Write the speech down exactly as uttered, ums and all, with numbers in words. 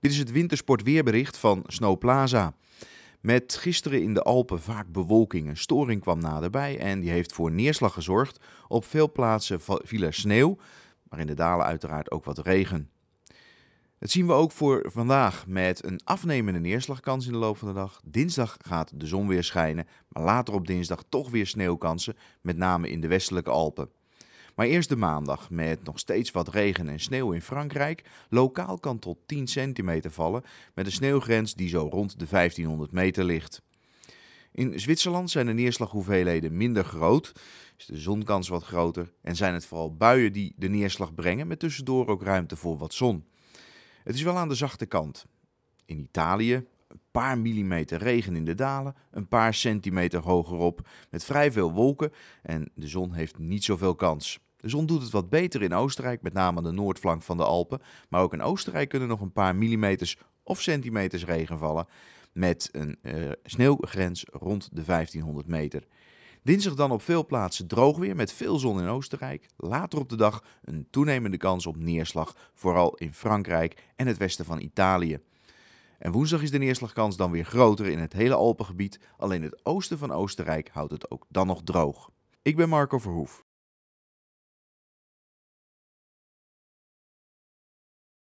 Dit is het wintersportweerbericht van Snowplaza. Met gisteren in de Alpen vaak bewolking. Een storing kwam naderbij en die heeft voor neerslag gezorgd. Op veel plaatsen viel er sneeuw, maar in de dalen uiteraard ook wat regen. Dat zien we ook voor vandaag met een afnemende neerslagkans in de loop van de dag. Dinsdag gaat de zon weer schijnen, maar later op dinsdag toch weer sneeuwkansen, met name in de westelijke Alpen. Maar eerst de maandag met nog steeds wat regen en sneeuw in Frankrijk. Lokaal kan tot tien centimeter vallen met een sneeuwgrens die zo rond de vijftienhonderd meter ligt. In Zwitserland zijn de neerslaghoeveelheden minder groot, is de zonkans wat groter en zijn het vooral buien die de neerslag brengen met tussendoor ook ruimte voor wat zon. Het is wel aan de zachte kant. In Italië een paar millimeter regen in de dalen, een paar centimeter hogerop met vrij veel wolken en de zon heeft niet zoveel kans. De zon doet het wat beter in Oostenrijk, met name aan de noordflank van de Alpen. Maar ook in Oostenrijk kunnen nog een paar millimeters of centimeters regen vallen met een uh, sneeuwgrens rond de vijftienhonderd meter. Dinsdag dan op veel plaatsen droog weer met veel zon in Oostenrijk. Later op de dag een toenemende kans op neerslag, vooral in Frankrijk en het westen van Italië. En woensdag is de neerslagkans dan weer groter in het hele Alpengebied. Alleen het oosten van Oostenrijk houdt het ook dan nog droog. Ik ben Marco Verhoef.